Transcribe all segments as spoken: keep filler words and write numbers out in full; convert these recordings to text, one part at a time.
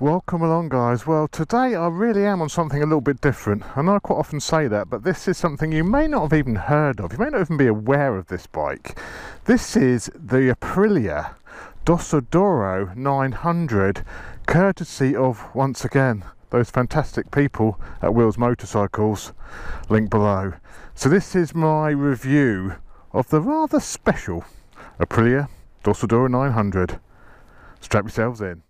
Welcome along, guys. Well, today I really am on something a little bit different. I know I quite often say that, but this is something you may not have even heard of. You may not even be aware of this bike. This is the Aprilia Dorsoduro nine hundred, courtesy of, once again, those fantastic people at Wheels Motorcycles, link below. So this is my review of the rather special Aprilia Dorsoduro nine hundred. Strap yourselves in.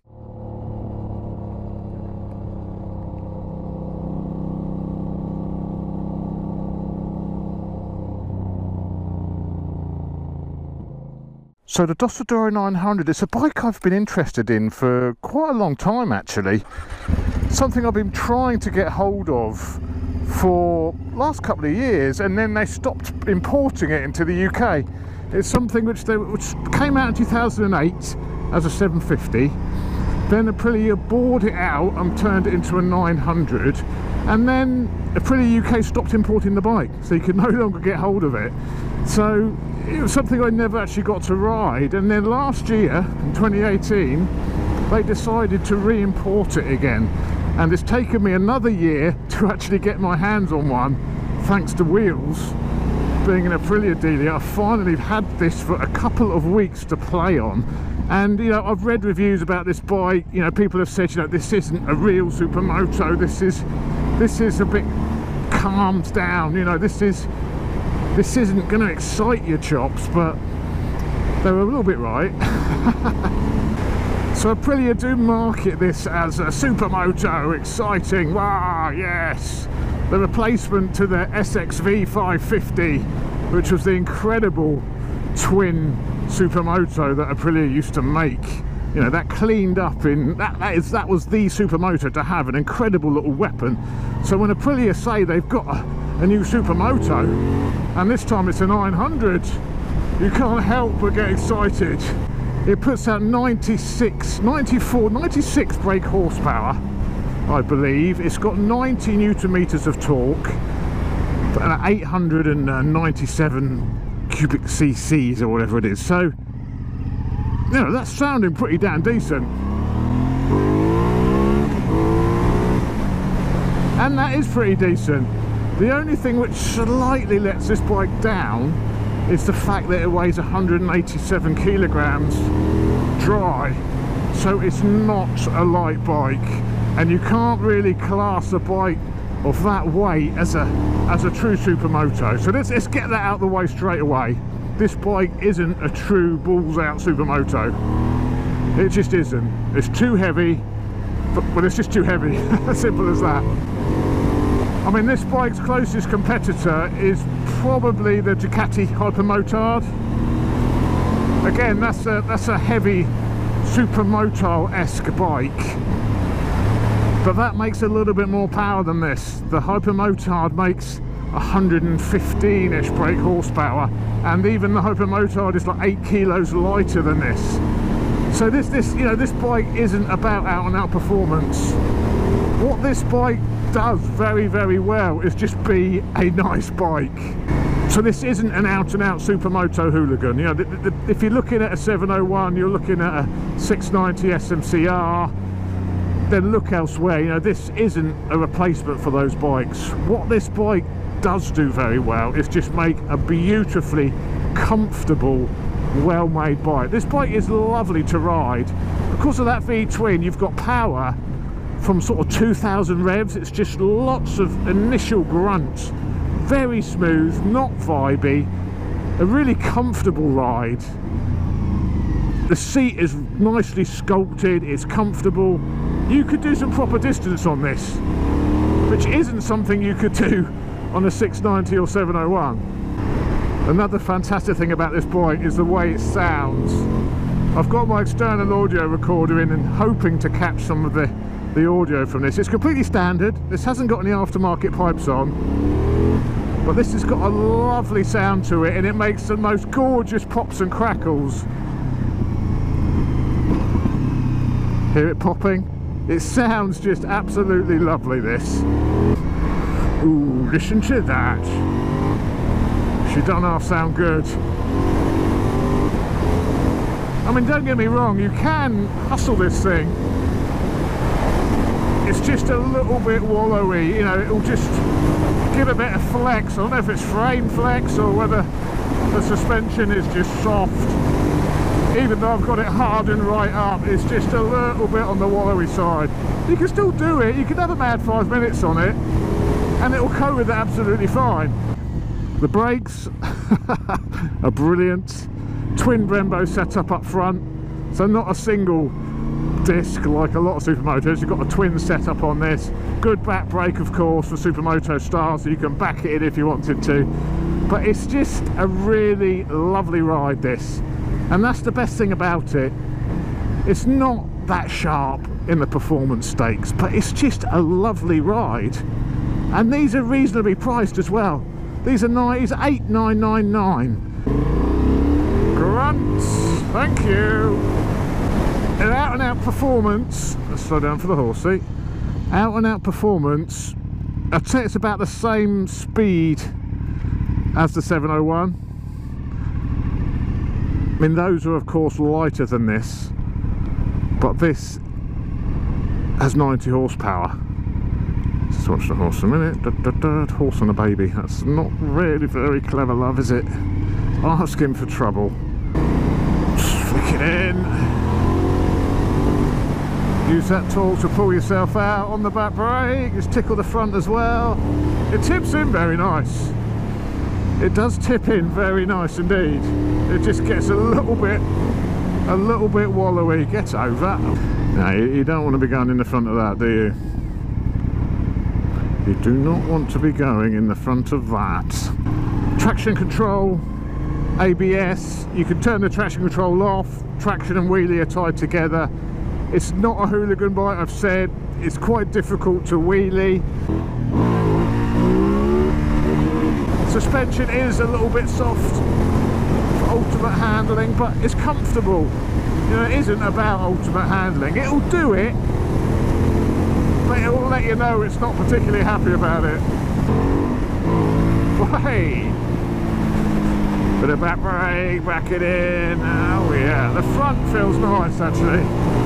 So the Dorsoduro nine hundred, it's a bike I've been interested in for quite a long time actually. Something I've been trying to get hold of for the last couple of years, and then they stopped importing it into the U K. It's something which, they, which came out in two thousand eight as a seven fifty, then Aprilia bored it out and turned it into a nine hundred, and then Aprilia U K stopped importing the bike, so you could no longer get hold of it. So it was something I never actually got to ride, and then last year in twenty eighteen they decided to re-import it again, and it's taken me another year to actually get my hands on one. Thanks to Wheels being an Aprilia dealer, I finally had this for a couple of weeks to play on, and you know, I've read reviews about this bike. You know, people have said, you know, this isn't a real supermoto, this is this is a bit calmed down, you know, this is This isn't going to excite your chops, but they were a little bit right. So Aprilia do market this as a supermoto, exciting, wow, yes. The replacement to the S X V five fifty, which was the incredible twin supermoto that Aprilia used to make. You know, that cleaned up in, that, that, is, that was the supermoto to have, an incredible little weapon. So when Aprilia say they've got a a new supermoto, and this time it's a nine hundred, you can't help but get excited. It puts out ninety-six, ninety-four, ninety-six brake horsepower, I believe. It's got ninety newton meters of torque and eight hundred ninety-seven cubic cc's or whatever it is. So, you know, that's sounding pretty damn decent. And that is pretty decent. The only thing which slightly lets this bike down is the fact that it weighs one hundred eighty-seven kilograms dry, so it's not a light bike, and you can't really class a bike of that weight as a as a true supermoto. So let's, let's get that out of the way straight away. This bike isn't a true balls out supermoto. It just isn't. It's too heavy, but well, it's just too heavy. Simple as that. I mean, this bike's closest competitor is probably the Ducati Hypermotard. Again, that's a, that's a heavy supermoto-esque bike, but that makes a little bit more power than this. The Hypermotard makes one hundred fifteen-ish brake horsepower, and even the Hypermotard is like eight kilos lighter than this. So this, this, you know, this bike isn't about out-and-out performance. What this bike does very very well is just be a nice bike. So this isn't an out and out supermoto hooligan. You know, the, the, the, if you're looking at a seven oh one, you're looking at a six ninety S M C R, then look elsewhere. You know, this isn't a replacement for those bikes. What this bike does do very well is just make a beautifully comfortable, well-made bike. This bike is lovely to ride. Because of that V twin, you've got power from sort of two thousand revs. It's just lots of initial grunts, very smooth, not vibey, a really comfortable ride. The seat is nicely sculpted, it's comfortable. You could do some proper distance on this, which isn't something you could do on a six ninety or seven oh one. Another fantastic thing about this bike is the way it sounds. I've got my external audio recorder in and hoping to catch some of the the audio from this. It's completely standard. This hasn't got any aftermarket pipes on, but this has got a lovely sound to it, and it makes the most gorgeous pops and crackles. Hear it popping? It sounds just absolutely lovely, this. Ooh, listen to that. She don't half sound good. I mean, don't get me wrong, you can hustle this thing. just a little bit wallowy, you know, it'll just give a bit of flex. I don't know if it's frame flex or whether the suspension is just soft. Even though I've got it hardened right up, it's just a little bit on the wallowy side. You can still do it, you can have a mad five minutes on it and it'll go with it absolutely fine. The brakes are brilliant. Twin Brembo setup up front, so not a single disc like a lot of supermotos. You've got a twin setup on this. Good back brake, of course, for supermoto style, so you can back it in if you wanted to. But it's just a really lovely ride, this, and that's the best thing about it. It's not that sharp in the performance stakes, but it's just a lovely ride. And these are reasonably priced as well. These are eight nine nine nine. Grunts, thank you. An out-and-out performance, let's slow down for the horsey, out-and-out performance, I'd say it's about the same speed as the seven oh one. I mean, those are of course lighter than this, but this has ninety horsepower. Just watch the horse a minute, da, da, da, horse and a baby. That's not really very clever, love, is it? Ask him for trouble. Just flick it in. Use that tool to pull yourself out on the back brake. Just tickle the front as well. It tips in very nice. It does tip in very nice indeed. It just gets a little bit, a little bit wallowy. Get over. Now you don't want to be going in the front of that, do you? You do not want to be going in the front of that. Traction control, A B S. You can turn the traction control off. Traction and wheelie are tied together. It's not a hooligan bike, I've said. It's quite difficult to wheelie. Suspension is a little bit soft for ultimate handling, but it's comfortable. You know, it isn't about ultimate handling. It'll do it, but it will let you know it's not particularly happy about it. Hey! Bit of back brake, back it in. Oh yeah, the front feels nice actually.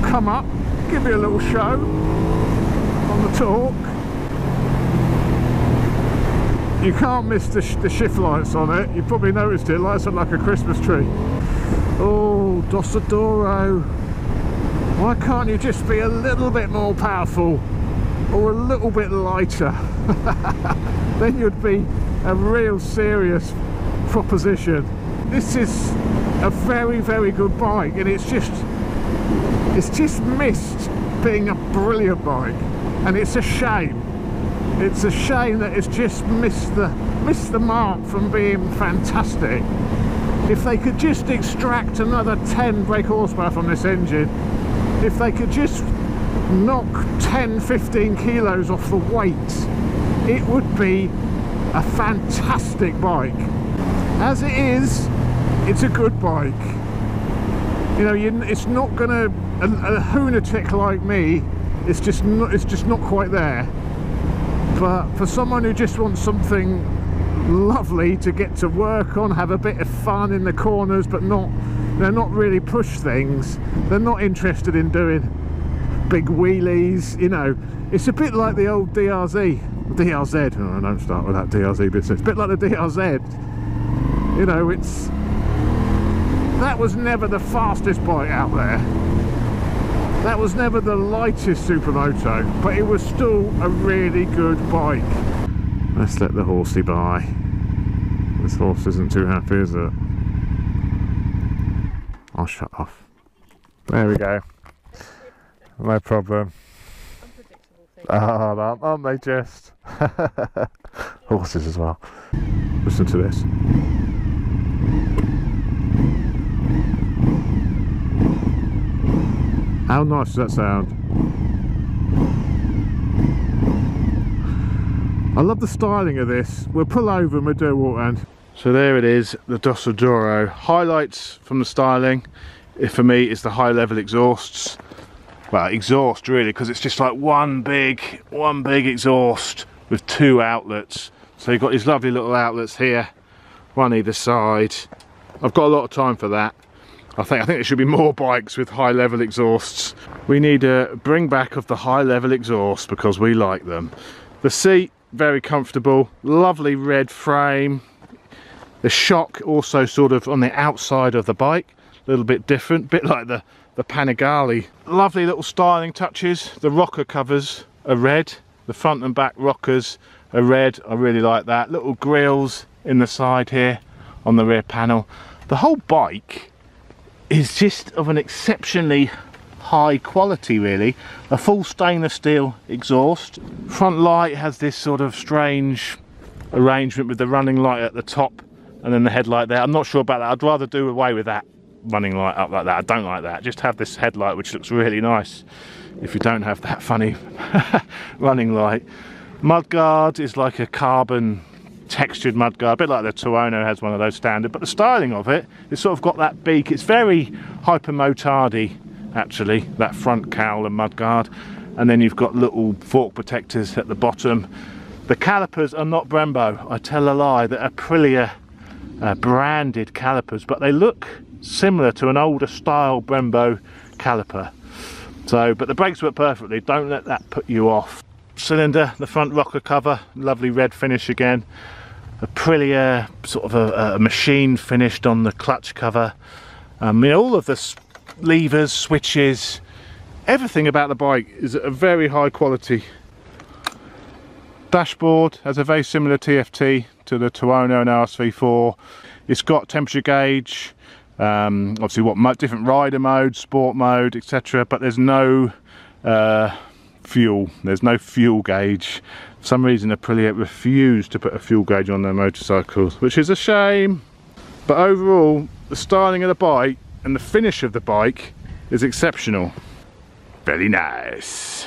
Come up, give you a little show on the torque. You can't miss the, sh the shift lights on it. You probably noticed it, lights up like a Christmas tree. Oh, Dorsoduro, why can't you just be a little bit more powerful or a little bit lighter? Then you'd be a real serious proposition. This is a very, very good bike, and it's just It's just missed being a brilliant bike, and it's a shame. It's a shame that it's just missed the, missed the mark from being fantastic. If they could just extract another ten brake horsepower from this engine, if they could just knock ten, fifteen kilos off the weight, it would be a fantastic bike. As it is, it's a good bike. You know, you, it's not gonna, A, a hoonatic like me, it's just not, it's just not quite there. But for someone who just wants something lovely to get to work on, have a bit of fun in the corners, but not, they're not really push things. They're not interested in doing big wheelies, you know. It's a bit like the old D R Z. D R Z. Oh, don't start with that D R Z business. It's a bit like the D R Z. You know, it's that was never the fastest bike out there. That was never the lightest supermoto, but it was still a really good bike. Let's let the horsey by. This horse isn't too happy, is it? I'll shut off. There we go. No problem. Ah, oh, aren't they just? Horses as well. Listen to this. How nice does that sound? I love the styling of this. We'll pull over and we'll do a walk round. So there it is, the Dorsoduro. Highlights from the styling, if for me, it's the high level exhausts. Well, exhaust really, because it's just like one big, one big exhaust with two outlets. So you've got these lovely little outlets here, one either side. I've got a lot of time for that. I think I think there should be more bikes with high level exhausts. We need a bring back of the high level exhausts because we like them. The seat, very comfortable, lovely red frame. The shock also sort of on the outside of the bike, a little bit different, bit like the, the Panigale. Lovely little styling touches. The rocker covers are red. The front and back rockers are red. I really like that. Little grills in the side here on the rear panel. The whole bike is just of an exceptionally high quality really. A full stainless steel exhaust. Front light has this sort of strange arrangement with the running light at the top and then the headlight there. I'm not sure about that. I'd rather do away with that running light up like that. I don't like that. Just have this headlight, which looks really nice if you don't have that funny running light. Mudguard is like a carbon textured mudguard, a bit like the Tuono has one of those standard, but the styling of it, it's sort of got that beak. It's very Hypermotardy actually, that front cowl and mudguard. And then you've got little fork protectors at the bottom. The calipers are not Brembo. I tell a lie, they're Aprilia uh, branded calipers, but they look similar to an older style Brembo caliper. So, but the brakes work perfectly. Don't let that put you off. Cylinder, the front rocker cover, lovely red finish again. Aprilia, sort of a, a machine finished on the clutch cover. I mean, all of the levers, switches, everything about the bike is at a very high quality. Dashboard has a very similar T F T to the Tuono and R S V four. It's got temperature gauge, um, obviously what mo different rider mode, sport mode, et cetera. But there's no uh, fuel. There's no fuel gauge. For some reason, Aprilia refused to put a fuel gauge on their motorcycles, which is a shame. But overall, the styling of the bike and the finish of the bike is exceptional. Very nice.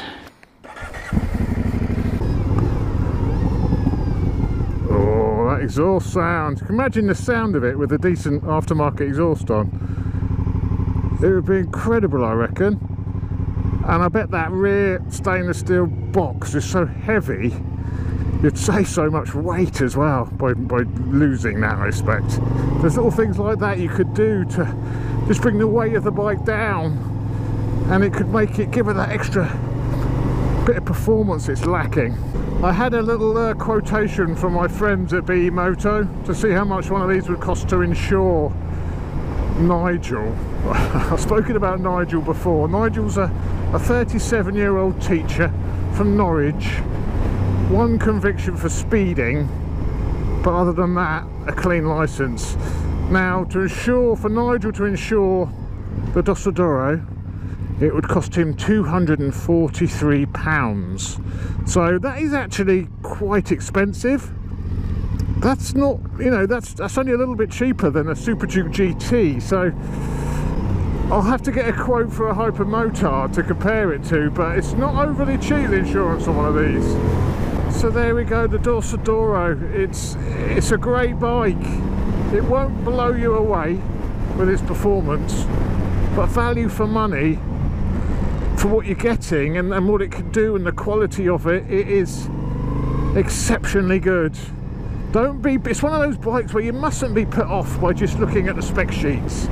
Exhaust sound. You can imagine the sound of it with a decent aftermarket exhaust on. It would be incredible, I reckon. And I bet that rear stainless steel box is so heavy, you'd save so much weight as well by, by losing that, I expect. There's little things like that you could do to just bring the weight of the bike down, and it could make it, give it that extra bit of performance it's lacking. I had a little uh, quotation from my friends at BeMoto to see how much one of these would cost to insure Nigel. I've spoken about Nigel before. Nigel's a thirty-seven-year-old teacher from Norwich. One conviction for speeding, but other than that, a clean licence. Now, to insure, for Nigel to insure the Dorsoduro, it would cost him two hundred and forty-three pounds. So that is actually quite expensive. That's not, you know, that's that's only a little bit cheaper than a Super Duke G T. So I'll have to get a quote for a Hypermotard to compare it to, but it's not overly cheap, the insurance on one of these. So there we go, the Dorsoduro. It's, it's a great bike. It won't blow you away with its performance, but value for money, for what you're getting and, and what it can do and the quality of it, it is exceptionally good. Don't be, it's one of those bikes where you mustn't be put off by just looking at the spec sheets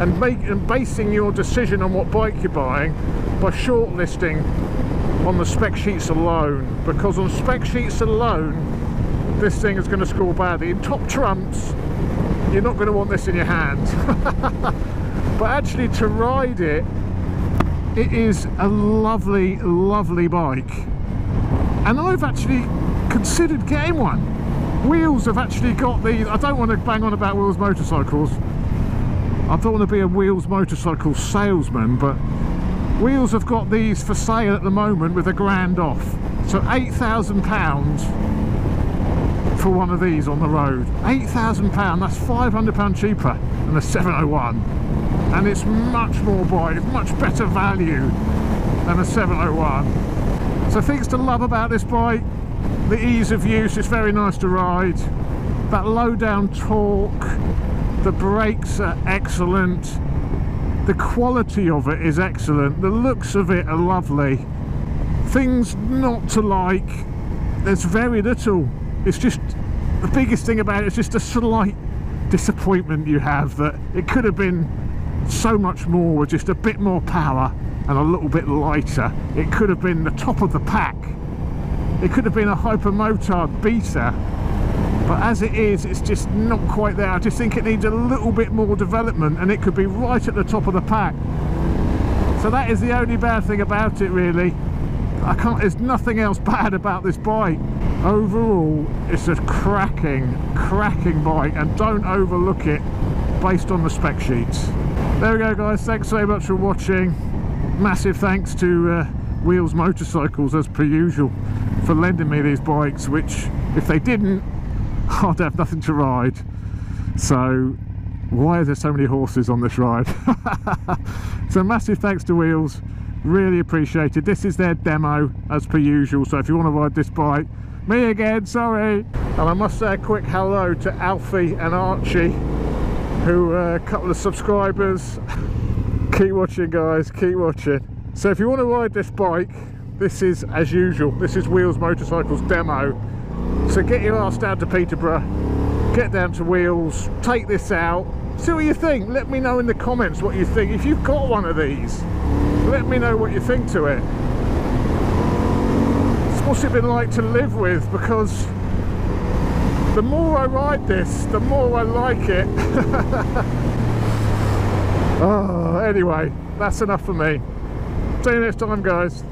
and, make, and basing your decision on what bike you're buying by shortlisting on the spec sheets alone, because on spec sheets alone this thing is going to score badly. In top trumps, you're not going to want this in your hand. But actually to ride it, it is a lovely, lovely bike. And I've actually considered getting one. Wheels have actually got these. I don't want to bang on about Wheels Motorcycles. I don't want to be a Wheels Motorcycle salesman, but Wheels have got these for sale at the moment with a grand off. So eight thousand pounds for one of these on the road. eight thousand pounds, that's five hundred pounds cheaper than the seven oh one. And it's much more bike, much better value than a seven oh one. So things to love about this bike: the ease of use, it's very nice to ride, that low down torque, the brakes are excellent, the quality of it is excellent, the looks of it are lovely. Things not to like, there's very little. It's just, the biggest thing about it is just a slight disappointment you have that it could have been so much more with just a bit more power and a little bit lighter. It could have been the top of the pack. It could have been a Hypermotard beta, but as it is, it's just not quite there. I just think it needs a little bit more development, and it could be right at the top of the pack. So that is the only bad thing about it, really. I can't, there's nothing else bad about this bike. Overall, it's a cracking, cracking bike, and don't overlook it based on the spec sheets. There we go, guys. Thanks so much for watching. Massive thanks to uh, Wheels Motorcycles, as per usual, for lending me these bikes, which, if they didn't, I'd have nothing to ride. So why are there so many horses on this ride? So massive thanks to Wheels, really appreciated. This is their demo, as per usual, so if you want to ride this bike, me again, sorry. And I must say a quick hello to Alfie and Archie, who are a couple of subscribers. Keep watching, guys, keep watching. So if you want to ride this bike, this is, as usual, this is Wheels Motorcycles demo. So get your ass down to Peterborough, get down to Wheels, take this out, see what you think. Let me know in the comments what you think. If you've got one of these, let me know what you think to it. It's what's it been like to live with, because the more I ride this, the more I like it. Oh, anyway, that's enough for me. See you next time, guys.